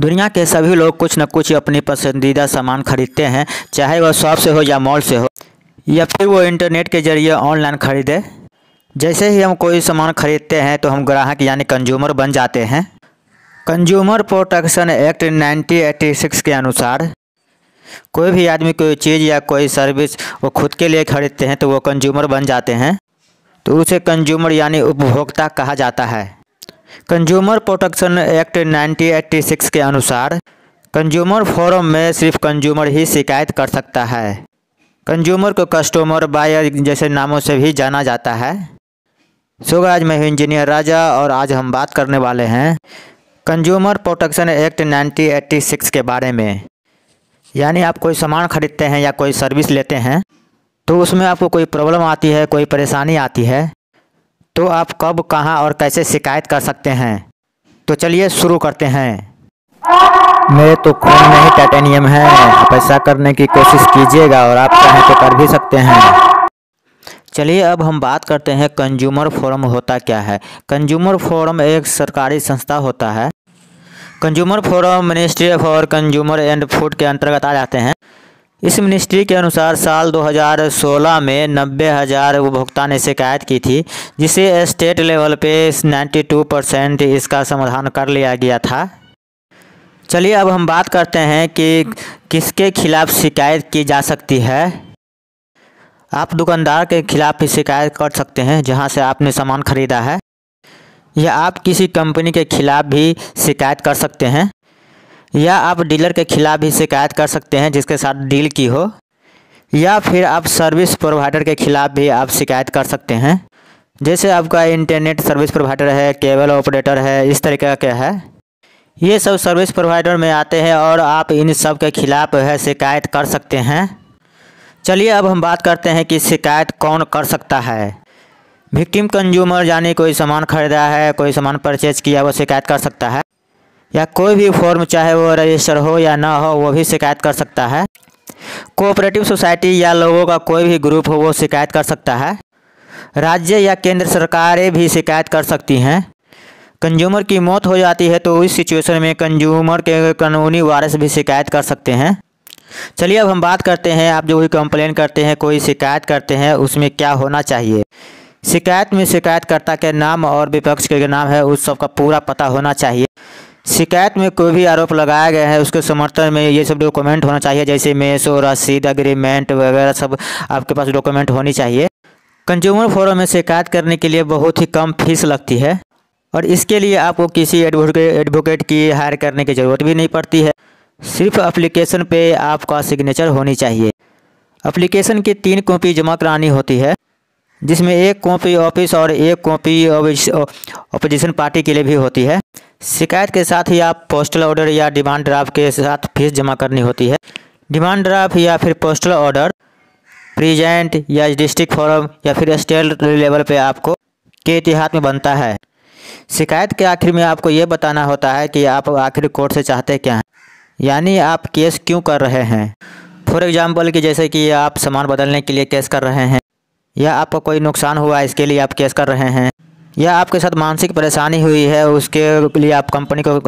दुनिया के सभी लोग कुछ न कुछ अपनी पसंदीदा सामान खरीदते हैं, चाहे वह शॉप से हो या मॉल से हो या फिर वो इंटरनेट के जरिए ऑनलाइन खरीदे। जैसे ही हम कोई सामान खरीदते हैं तो हम ग्राहक यानी कंज्यूमर बन जाते हैं। कंज्यूमर प्रोटेक्शन एक्ट 1986 के अनुसार कोई भी आदमी कोई चीज़ या कोई सर्विस वो खुद के लिए खरीदते हैं तो वो कंज्यूमर बन जाते हैं, तो उसे कंज्यूमर यानी उपभोक्ता कहा जाता है। कंज्यूमर प्रोटेक्शन एक्ट 1986 के अनुसार कंज्यूमर फोरम में सिर्फ कंज्यूमर ही शिकायत कर सकता है। कंज्यूमर को कस्टमर, बायर जैसे नामों से भी जाना जाता है। सो गाइस, मैं हूं इंजीनियर राजा और आज हम बात करने वाले हैं कंज्यूमर प्रोटेक्शन एक्ट 1986 के बारे में। यानी आप कोई सामान खरीदते हैं या कोई सर्विस लेते हैं तो उसमें आपको कोई प्रॉब्लम आती है, कोई परेशानी आती है, तो आप कब, कहां और कैसे शिकायत कर सकते हैं। तो चलिए शुरू करते हैं। मेरे तो खून में ही टाइटेनियम है, आप ऐसा करने की कोशिश कीजिएगा और आप चाहें तो कर भी सकते हैं। चलिए अब हम बात करते हैं कंज्यूमर फोरम होता क्या है। कंज्यूमर फोरम एक सरकारी संस्था होता है। Consumer forum ministry for consumer and food के अंतर्गत आ जाते हैं। इस मिनिस्ट्री के अनुसार साल 2016 में 90,000 उपभोक्ता ने शिकायत की थी, जिसे स्टेट लेवल पे 92% इसका समाधान कर लिया गया था। चलिए अब हम बात करते हैं कि किसके खिलाफ शिकायत की जा सकती है। आप दुकानदार के खिलाफ भी शिकायत कर सकते हैं जहां से आपने सामान खरीदा है, या आप किसी कंपनी के खिलाफ भी शिकायत कर सकते हैं, या आप डीलर के खिलाफ भी शिकायत कर सकते हैं जिसके साथ डील की हो, या फिर आप सर्विस प्रोवाइडर के खिलाफ भी आप शिकायत कर सकते हैं। जैसे आपका इंटरनेट सर्विस प्रोवाइडर है, केबल ऑपरेटर है, इस तरीके के है, ये सब सर्विस प्रोवाइडर में आते हैं और आप इन सब के खिलाफ शिकायत कर सकते हैं। चलिए अब हम बात करते हैं कि शिकायत कौन कर सकता है। विक्टिम कंज्यूमर यानी कोई सामान खरीदा है, कोई सामान परचेज किया, वो शिकायत कर सकता है, या कोई भी फॉर्म चाहे वो रजिस्टर हो या ना हो वो भी शिकायत कर सकता है। कोऑपरेटिव सोसाइटी या लोगों का कोई भी ग्रुप हो वो शिकायत कर सकता है। राज्य या केंद्र सरकारें भी शिकायत कर सकती हैं। कंज्यूमर की मौत हो जाती है तो इस सिचुएशन में कंज्यूमर के कानूनी वारिस भी शिकायत कर सकते हैं। चलिए अब हम बात करते हैं आप जो भी कंप्लेन करते हैं, कोई शिकायत करते हैं, उसमें क्या होना चाहिए। शिकायत में शिकायतकर्ता के नाम और विपक्ष के नाम है उस सब का पूरा पता होना चाहिए। शिकायत में कोई भी आरोप लगाया गया है उसके समर्थन में ये सब डॉक्यूमेंट होना चाहिए, जैसे मेसो, रसीद, एग्रीमेंट वगैरह सब आपके पास डॉक्यूमेंट होनी चाहिए। कंज्यूमर फोरम में शिकायत करने के लिए बहुत ही कम फीस लगती है और इसके लिए आपको किसी एडवोकेट की हायर करने की ज़रूरत भी नहीं पड़ती है। सिर्फ एप्लीकेशन पे आपका सिग्नेचर होनी चाहिए। एप्लीकेशन की 3 कॉपी जमा करानी होती है, जिसमें एक कॉपी ऑफिस और एक कॉपी ऑपोजिशन पार्टी के लिए भी होती है। शिकायत के साथ ही आप पोस्टल ऑर्डर या डिमांड ड्राफ्ट के साथ फीस जमा करनी होती है। डिमांड ड्राफ्ट या फिर पोस्टल ऑर्डर प्रेजेंट या डिस्ट्रिक्ट फोरम या फिर स्टेट लेवल पे आपको के इतिहास में बनता है। शिकायत के आखिर में आपको ये बताना होता है कि आप आखिर कोर्ट से चाहते क्या हैं, यानी आप केस क्यों कर रहे हैं। फॉर एग्ज़ाम्पल कि जैसे कि आप सामान बदलने के लिए केस कर रहे हैं, या आपको कोई नुकसान हुआ इसके लिए आप केस कर रहे हैं, या आपके साथ मानसिक परेशानी हुई है उसके लिए आप कंपनी को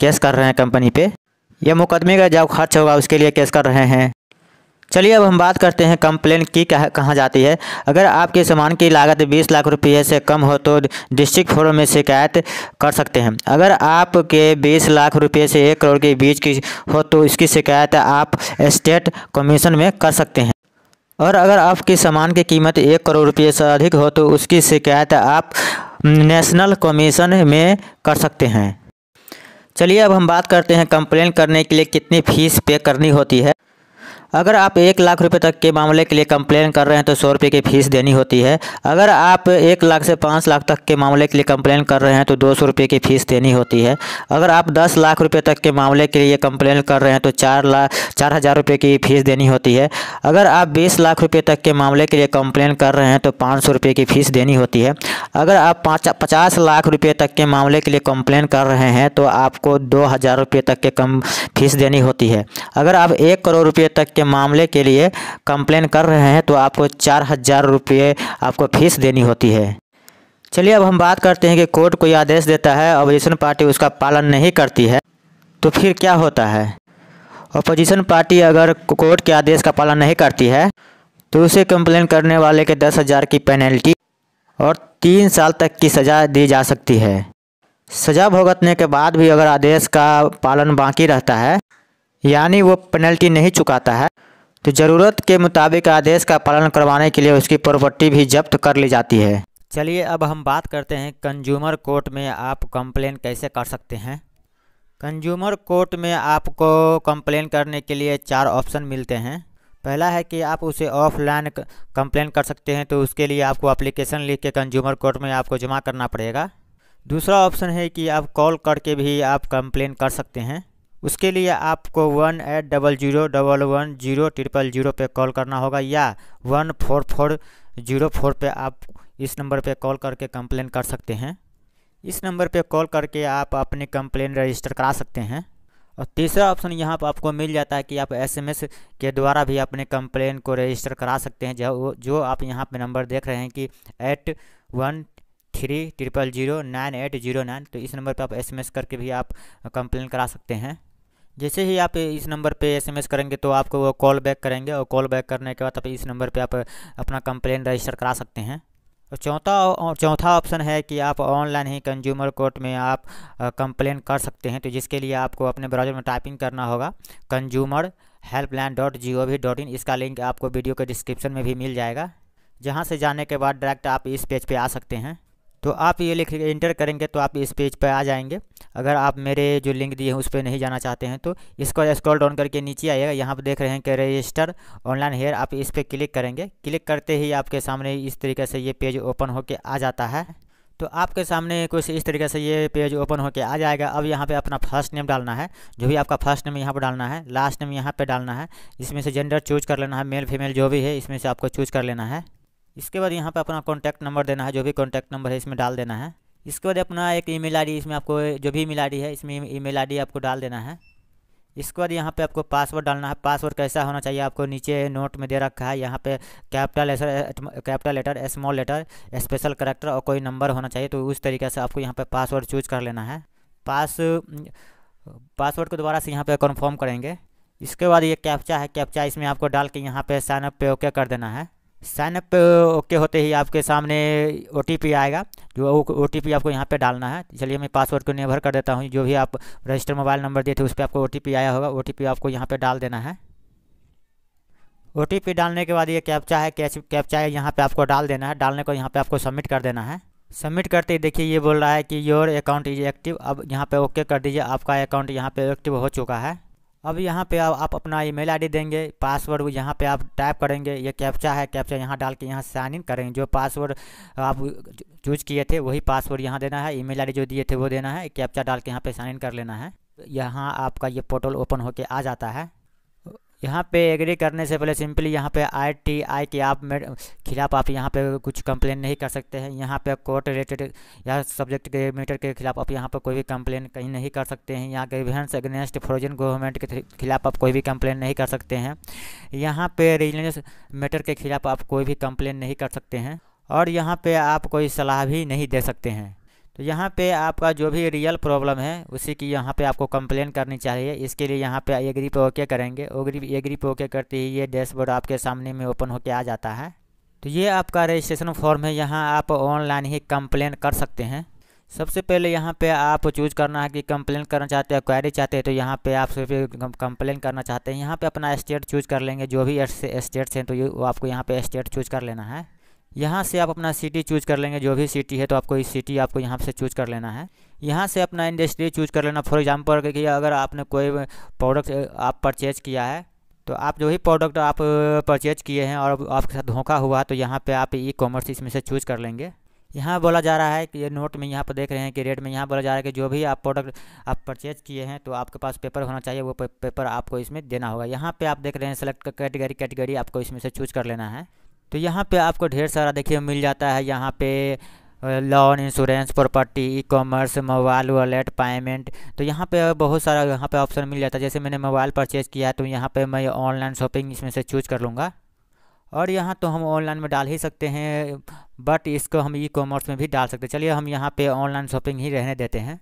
केस कर रहे हैं कंपनी पे, या मुकदमे का जो खर्च होगा उसके लिए केस कर रहे हैं। चलिए अब हम बात करते हैं कंप्लेंट की कहाँ जाती है। अगर आपके सामान की लागत 20 लाख रुपये से कम हो तो डिस्ट्रिक्ट फोरम में शिकायत कर सकते हैं। अगर आपके 20 लाख रुपये से 1 करोड़ के बीच की हो तो इसकी शिकायत आप स्टेट कमीशन में कर सकते हैं। और अगर आपके सामान की कीमत 1 करोड़ रुपये से अधिक हो तो उसकी शिकायत आप नेशनल कमीशन में कर सकते हैं। चलिए अब हम बात करते हैं कंप्लेन करने के लिए कितनी फीस पे करनी होती है। अगर आप 1 लाख रुपए तक के मामले के लिए कंप्लेन कर रहे हैं तो 100 रुपये की फ़ीस देनी होती है। अगर आप 1 लाख से 5 लाख तक के मामले के लिए कंप्लेन कर रहे हैं तो 200 रुपये की फ़ीस देनी होती है। अगर आप 10 लाख रुपए तक के मामले के लिए कंप्लेन कर रहे हैं तो 4,000 रुपये की फ़ीस देनी होती है। अगर आप 20 लाख रुपये तक के मामले के लिए कंप्लेन कर रहे हैं तो 500 रुपये की फ़ीस देनी होती है। अगर आप 50 लाख रुपये तक के मामले के लिए कंप्लेन कर रहे हैं तो आपको 2,000 रुपये तक के कम फीस देनी होती है। अगर आप 1 करोड़ रुपये तक मामले के लिए कंप्लेन कर रहे हैं तो आपको 4,000 रुपये आपको फीस देनी होती है। चलिए अब हम बात करते हैं कि कोर्ट कोई आदेश देता है, ऑपोजिशन पार्टी उसका पालन नहीं करती है तो फिर क्या होता है? अपोजिशन पार्टी अगर कोर्ट के आदेश का पालन नहीं करती है तो उसे कंप्लेन करने वाले के 10,000 की पेनल्टी और 3 साल तक की सज़ा दी जा सकती है। सज़ा भुगतने के बाद भी अगर आदेश का पालन बाकी रहता है यानी वो पेनल्टी नहीं चुकाता है तो ज़रूरत के मुताबिक आदेश का पालन करवाने के लिए उसकी प्रॉपर्टी भी जब्त कर ली जाती है। चलिए अब हम बात करते हैं कंज्यूमर कोर्ट में आप कंप्लेन कैसे कर सकते हैं। कंज्यूमर कोर्ट में आपको कंप्लेन करने के लिए 4 ऑप्शन मिलते हैं। पहला है कि आप उसे ऑफलाइन कंप्लेन कर सकते हैं, तो उसके लिए आपको एप्लीकेशन लिख के कंज्यूमर कोर्ट में आपको जमा करना पड़ेगा। दूसरा ऑप्शन है कि आप कॉल करके भी आप कंप्लेन कर सकते हैं। उसके लिए आपको 1800011000 पर कॉल करना होगा या 14404 पर आप इस नंबर पर कॉल करके कंप्लेन कर सकते हैं। इस नंबर पर कॉल करके आप अपनी कंप्लेन रजिस्टर करा सकते हैं। और तीसरा ऑप्शन यहाँ पर आपको मिल जाता है कि आप SMS के द्वारा भी अपने कंप्लेन को रजिस्टर करा सकते हैं, जो आप यहाँ पे नंबर देख रहे हैं कि 813009809, तो इस नंबर पर आप SMS करके भी आप कंप्लेन करा सकते हैं। जैसे ही आप इस नंबर पे SMS करेंगे तो आपको वो कॉल बैक करेंगे और कॉल बैक करने के बाद आप इस नंबर पे आप अपना कंप्लेन रजिस्टर करा सकते हैं। और चौथा ऑप्शन है कि आप ऑनलाइन ही कंज्यूमर कोर्ट में आप कंप्लेन कर सकते हैं, तो जिसके लिए आपको अपने ब्राउज़र में टाइपिंग करना होगा consumerhelpline.gov.in। इसका लिंक आपको वीडियो के डिस्क्रिप्शन में भी मिल जाएगा, जहां से जाने के बाद डायरेक्ट आप इस पेज पे आ सकते हैं। तो आप ये लिख एंटर करेंगे तो आप इस पेज पर आ जाएंगे। अगर आप मेरे जो लिंक दिए हैं उस पर नहीं जाना चाहते हैं तो इसको स्क्रॉल डाउन करके नीचे आइएगा। यहाँ पर देख रहे हैं कि रजिस्टर ऑनलाइन हेयर, आप इस पर क्लिक करेंगे। क्लिक करते ही आपके सामने इस तरीके से ये पेज ओपन होके आ जाता है। तो आपके सामने कुछ इस तरीके से ये पेज ओपन होके आ जाएगा। अब यहाँ पे अपना फर्स्ट नेम डालना है, जो भी आपका फर्स्ट नेम यहाँ पर डालना है, लास्ट नेम यहाँ पर डालना है। इसमें से जेंडर चूज़ कर लेना है, मेल फीमेल जो भी है इसमें से आपको चूज़ कर लेना है। इसके बाद यहाँ पे अपना कॉन्टैक्ट नंबर देना है, जो भी कॉन्टैक्ट नंबर है इसमें डाल देना है। इसके बाद अपना एक ईमेल आईडी, इसमें आपको जो भी ईमेल आईडी है इसमें ईमेल आईडी आपको डाल देना है। इसके बाद यहाँ पे आपको पासवर्ड डालना है। पासवर्ड कैसा होना चाहिए आपको नीचे नोट में दे रखा है। यहाँ पे capital letter, small letter, special character और कोई नंबर होना चाहिए, तो उस तरीके से आपको यहाँ पर पासवर्ड चूज कर लेना है। पासवर्ड को दोबारा से यहाँ पर कन्फर्म करेंगे। इसके बाद ये कैप्चा है, कैप्चा इसमें आपको डाल के यहाँ पर साइनअप पे ओके कर देना है। साइनअप पे ओके होते ही आपके सामने OTP आएगा, जो OTP आपको यहाँ पे डालना है। चलिए मैं पासवर्ड को निर्भर कर देता हूँ, जो भी आप रजिस्टर मोबाइल नंबर दिए थे उस पर आपको OTP आया होगा, OTP आपको यहाँ पे डाल देना है। OTP डालने के बाद ये कैप्चा है, कैप्चा यहाँ पे आपको डाल देना है। डालने को यहाँ पर आपको सबमिट कर देना है। सबमिट करते ही देखिए ये बोल रहा है कि योर अकाउंट इज एक्टिव। अब यहाँ पर ओके कर दीजिए, आपका अकाउंट यहाँ पर एक्टिव हो चुका है। अब यहाँ पे आप अपना ईमेल आईडी देंगे, पासवर्ड यहाँ पे आप टाइप करेंगे। ये कैप्चा है, कैप्चा यहाँ डाल के यहाँ साइन इन करेंगे। जो पासवर्ड आप चूज किए थे वही पासवर्ड यहाँ देना है, ईमेल आईडी जो दिए थे वो देना है, कैप्चा डाल के यहाँ पे साइन इन कर लेना है। यहाँ आपका ये पोर्टल ओपन होके आ जाता है। यहाँ पे एग्री करने से पहले सिंपली यहाँ पे RTI के आप खिलाफ आप यहाँ पे कुछ कंप्लेन नहीं कर सकते हैं। यहाँ पे कोर्ट रिलेटेड या सब्जेक्ट के मैटर के खिलाफ आप यहाँ पे कोई भी कंप्लेन कहीं नहीं कर सकते हैं। यहाँ ग्रीवेंस अगेंस्ट फॉरेन गवर्नमेंट के खिलाफ आप कोई भी कंप्लेन नहीं कर सकते हैं। यहाँ पे रिलीजियस मैटर के खिलाफ आप कोई भी कंप्लेन नहीं कर सकते हैं और यहाँ पर आप कोई सलाह भी नहीं दे सकते हैं। तो यहाँ पे आपका जो भी रियल प्रॉब्लम है उसी की यहाँ पे आपको कंप्लेन करनी चाहिए। इसके लिए यहाँ पे एग्री पे ओके करेंगे। एग्री पे ओके करते ही ये डैशबोर्ड आपके सामने में ओपन होके आ जाता है। तो ये आपका रजिस्ट्रेशन फॉर्म है, यहाँ आप ऑनलाइन ही कंप्लेन कर सकते हैं। सबसे पहले यहाँ पे आप चूज़ करना है कि कंप्लेन करना चाहते हैं, क्वेरी चाहते हैं। तो यहाँ पे आप सिर्फ कंप्लेन करना चाहते हैं। यहाँ पे अपना स्टेट चूज़ कर लेंगे, जो भी स्टेट्स हैं तो ये आपको यहाँ पे स्टेट चूज़ कर लेना है। यहाँ से आप अपना सिटी चूज़ कर लेंगे, जो भी सिटी है तो आपको इस सिटी आपको यहाँ से चूज़ कर लेना है। यहाँ से अपना इंडस्ट्री चूज़ कर लेना। फॉर एग्जांपल कि अगर आपने कोई प्रोडक्ट आप परचेज किया है तो आप जो भी प्रोडक्ट आप परचेज किए हैं और आपके साथ धोखा हुआ तो यहाँ पे आप e-commerce इसमें से चूज़ कर लेंगे। यहाँ बोला जा रहा है कि ये नोट में यहाँ पर देख रहे हैं कि रेड में यहाँ बोला जा रहा है कि जो भी आप प्रोडक्ट आप परचेज किए हैं तो आपके पास पेपर होना चाहिए, वो पेपर आपको इसमें देना होगा। यहाँ पर आप देख रहे हैं सेलेक्ट कैटेगरी आपको इसमें से चूज़ कर लेना है। तो यहाँ पे आपको ढेर सारा देखिए मिल जाता है। यहाँ पे loan, insurance, property, e-commerce, mobile wallet, payment, तो यहाँ पे बहुत सारा यहाँ पे ऑप्शन मिल जाता है। जैसे मैंने मोबाइल परचेज़ किया है तो यहाँ पे मैं ऑनलाइन शॉपिंग इसमें से चूज़ कर लूँगा। और यहाँ तो हम ऑनलाइन में डाल ही सकते हैं, बट इसको हम ई-कॉमर्स में भी डाल सकते हैं। चलिए हम यहाँ पर ऑनलाइन शॉपिंग ही रहने देते हैं।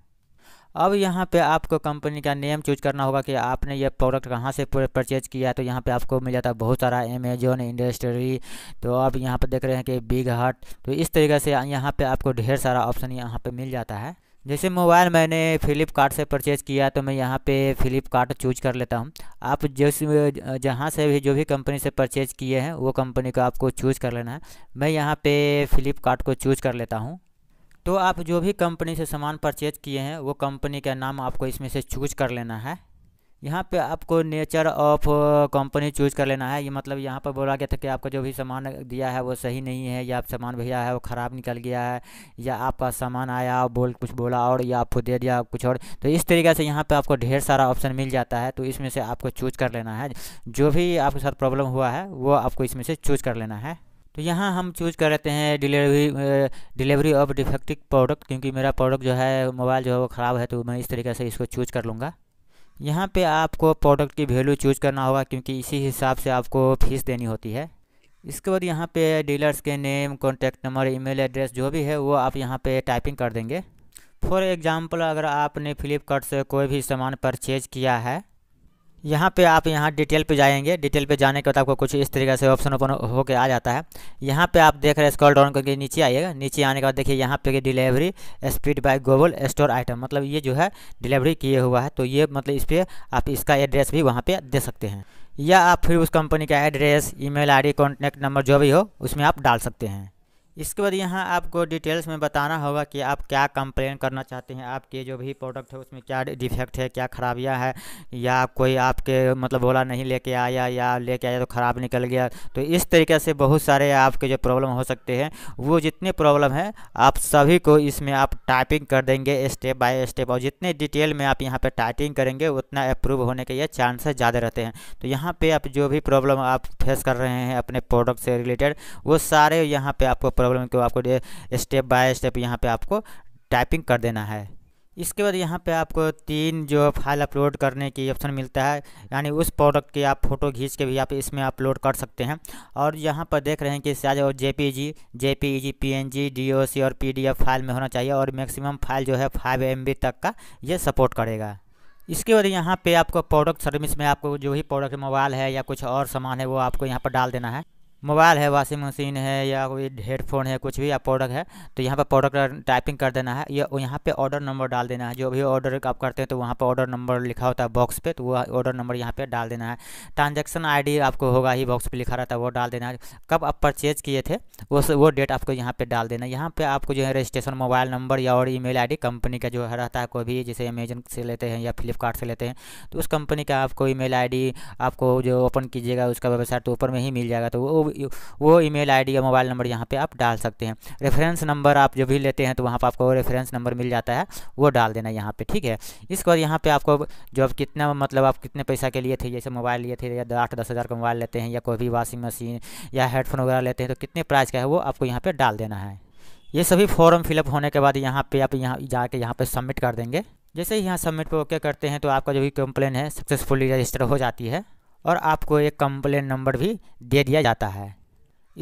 अब यहाँ पे आपको कंपनी का नेम चूज करना होगा कि आपने ये प्रोडक्ट कहाँ से परचेज किया। तो यहाँ पे आपको मिल जाता है बहुत सारा अमेजोन इंडस्ट्री, तो आप यहाँ पे देख रहे हैं कि बिग हट। तो इस तरीके से यहाँ पे आपको ढेर सारा ऑप्शन यहाँ पे मिल जाता है। जैसे मोबाइल मैंने फ्लिपकार्ट से परचेज़ किया तो मैं यहाँ पे फ्लिपकार्ट चूज कर लेता हूँ। आप जिस जहाँ से भी जो भी कंपनी से परचेज़ किए हैं वो कंपनी को आपको चूज कर लेना है। मैं यहाँ पे फ्लिपकार्ट को चूज कर लेता हूँ। तो आप जो भी कंपनी से सामान परचेज़ किए हैं वो कंपनी का नाम आपको इसमें से चूज कर लेना है। यहाँ पे आपको नेचर ऑफ कंपनी चूज कर लेना है। ये मतलब यहाँ पर बोला गया था कि आपका जो भी सामान दिया है वो सही नहीं है, या आप सामान भेजा है वो ख़राब निकल गया है, या आपका सामान आया कुछ बोला और या आपको दे दिया कुछ और। तो इस तरीके से यहाँ पे आपको ढेर सारा ऑप्शन मिल जाता है। तो इसमें से आपको चूज कर लेना है, जो भी आपके साथ प्रॉब्लम हुआ है वो आपको इसमें से चूज कर लेना है। तो यहाँ हम चूज कर लेते हैं डिलीवरी ऑफ डिफेक्टिव प्रोडक्ट, क्योंकि मेरा प्रोडक्ट जो है मोबाइल जो है वो ख़राब है, तो मैं इस तरीके से इसको चूज कर लूँगा। यहाँ पे आपको प्रोडक्ट की वैल्यू चूज करना होगा, क्योंकि इसी हिसाब से आपको फीस देनी होती है। इसके बाद यहाँ पे डीलर्स के name, contact number, email address जो भी है वो आप यहाँ पे टाइपिंग कर देंगे। फॉर एग्जांपल, अगर आपने फ्लिपकार्ट से कोई भी सामान परचेज किया है, यहाँ पे आप यहाँ डिटेल पे जाएंगे। डिटेल पे जाने के बाद आपको कुछ इस तरीके से ऑप्शन ओपन होकर आ जाता है। यहाँ पे आप देख रहे हैं, स्क्रॉल डाउन करके नीचे आइएगा। नीचे आने के बाद देखिए यहाँ पे कि delivery speed bye Google store item, मतलब ये जो है डिलीवरी किए हुआ है, तो ये मतलब इस पर आप इसका एड्रेस भी वहाँ पर दे सकते हैं, या आप फिर उस कंपनी का address, email I D, contact number जो भी हो उसमें आप डाल सकते हैं। इसके बाद यहाँ आपको डिटेल्स में बताना होगा कि आप क्या कंप्लेन करना चाहते हैं, आपके जो भी प्रोडक्ट है उसमें क्या डिफेक्ट है, क्या खराबियाँ है, या कोई आपके मतलब बोला नहीं लेके आया, या लेके आया तो ख़राब निकल गया। तो इस तरीके से बहुत सारे आपके जो प्रॉब्लम हो सकते हैं, वो जितने प्रॉब्लम हैं आप सभी को इसमें आप टाइपिंग कर देंगे स्टेप बाय स्टेप, और जितने डिटेल में आप यहाँ पर टाइपिंग करेंगे उतना अप्रूव होने के ये चांसेस ज़्यादा रहते हैं। तो यहाँ पर आप जो भी प्रॉब्लम आप फेस कर रहे हैं अपने प्रोडक्ट से रिलेटेड, वो सारे यहाँ पर आपको प्रॉब्लम को आपको स्टेप बाय स्टेप यहाँ पे आपको टाइपिंग कर देना है। इसके बाद यहाँ पे आपको 3 जो फाइल अपलोड करने की ऑप्शन मिलता है, यानी उस प्रोडक्ट की आप फ़ोटो खींच के भी आप इसमें अपलोड कर सकते हैं। और यहाँ पर देख रहे हैं कि साइज और जेपीईजी, पीएनजी, डीओसी और पीडीएफ फाइल में होना चाहिए, और मैक्सिमम फाइल जो है 5 MB तक का ये सपोर्ट करेगा। इसके बाद यहाँ पर आपको प्रोडक्ट सर्विस में आपको जो भी प्रोडक्ट मोबाइल है या कुछ और सामान है वो आपको यहाँ पर डाल देना है। मोबाइल है, वॉशिंग मशीन है, या कोई हेडफोन है, कुछ भी आप प्रोडक्ट है तो यहाँ पर प्रोडक्ट टाइपिंग कर देना है, या यहाँ पे ऑर्डर नंबर डाल देना है। जो भी ऑर्डर आप करते हैं तो वहाँ पर ऑर्डर नंबर लिखा होता है बॉक्स पे, तो वो ऑर्डर नंबर यहाँ पे डाल देना है। ट्रांजैक्शन आईडी आपको होगा ही, बॉक्स पे लिखा रहता है, वो डाल देना है। कब आप परचेज किए थे वो डेट आपको यहाँ पर डाल देना है। यहाँ पर आपको जो है रजिस्ट्रेशन मोबाइल नंबर या और ईमेल आईडी कंपनी का जो रहता है, कोई भी जैसे अमेजन से लेते हैं या फ्लिपकार्ट से लेते हैं तो उस कंपनी का आपको ईमेल आईडी आपको जो ओपन कीजिएगा उसका वेबसाइट तो ऊपर में ही मिल जाएगा, तो वो ईमेल आईडी या मोबाइल नंबर यहाँ पे आप डाल सकते हैं। रेफरेंस नंबर आप जो भी लेते हैं तो वहाँ पर आपको रेफरेंस नंबर मिल जाता है, वो डाल देना यहाँ पे, ठीक है। इसके बाद यहाँ पे आपको जो आप कितना मतलब आप कितने पैसा के लिए थे, जैसे मोबाइल लिए थे या 8-10 हज़ार का मोबाइल लेते हैं, या कोई भी वॉशिंग मशीन या हेडफोन वगैरह लेते हैं तो कितने प्राइस का है वो आपको यहाँ पर डाल देना है। ये सभी फॉर्म फिलअप होने के बाद यहाँ पर आप यहाँ जाके यहाँ पर सबमिट कर देंगे। जैसे ही यहाँ सबमिट पर ओके करते हैं तो आपका जो भी कंप्लेन है सक्सेसफुली रजिस्टर हो जाती है, और आपको एक कंप्लेन नंबर भी दे दिया जाता है।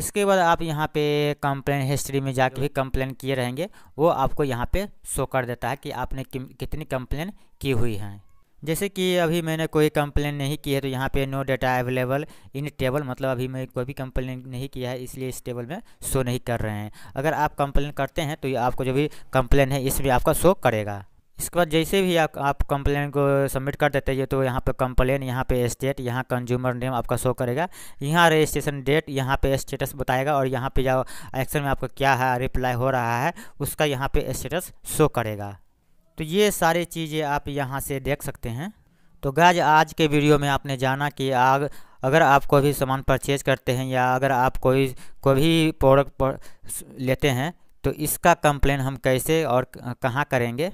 इसके बाद आप यहाँ पे कंप्लेन हिस्ट्री में जाके भी कंप्लेन किए रहेंगे, वो आपको यहाँ पे शो कर देता है कि आपने कितनी कंप्लेन की हुई हैं। जैसे कि अभी मैंने कोई कंप्लेन नहीं की है तो यहाँ पे no data available in table, मतलब अभी मैं कोई भी कंप्लेन नहीं किया है इसलिए इस टेबल में शो नहीं कर रहे हैं। अगर आप कंप्लेन करते हैं तो आपको जो भी कंप्लेन है इसमें आपका शो करेगा। इसके बाद जैसे भी आप कंप्लेन को सबमिट कर देते हैं तो यहाँ पे कंप्लेन, यहाँ पे स्टेट, यहाँ कंज्यूमर नेम आपका शो करेगा, यहाँ रजिस्ट्रेशन डेट, यहाँ पे स्टेटस बताएगा, और यहाँ पे जाओ एक्शन में आपका क्या है रिप्लाई हो रहा है उसका यहाँ पे स्टेटस शो करेगा। तो ये सारी चीज़ें आप यहाँ से देख सकते हैं। तो गाइस, आज के वीडियो में आपने जाना कि अगर आप कोई भी सामान परचेज करते हैं या अगर आप कोई भी प्रोडक्ट लेते हैं तो इसका कंप्लेन हम कैसे और कहाँ करेंगे।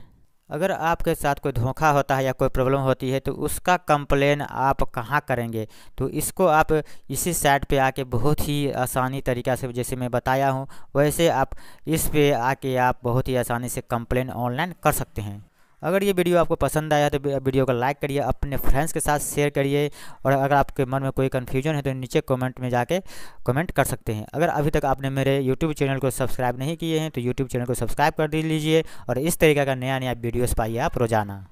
अगर आपके साथ कोई धोखा होता है या कोई प्रॉब्लम होती है तो उसका कंप्लेन आप कहाँ करेंगे, तो इसको आप इसी साइट पे आके बहुत ही आसानी तरीक़ा से जैसे मैं बताया हूँ वैसे आप इस पे आके आप बहुत ही आसानी से कंप्लेन ऑनलाइन कर सकते हैं। अगर ये वीडियो आपको पसंद आया तो वीडियो को लाइक करिए, अपने फ्रेंड्स के साथ शेयर करिए, और अगर आपके मन में कोई कन्फ्यूजन है तो नीचे कमेंट में जाके कमेंट कर सकते हैं। अगर अभी तक आपने मेरे यूट्यूब चैनल को सब्सक्राइब नहीं किए हैं तो यूट्यूब चैनल को सब्सक्राइब कर दीजिए और इस तरीके का नया वीडियोज़ पाइए आप रोज़ाना।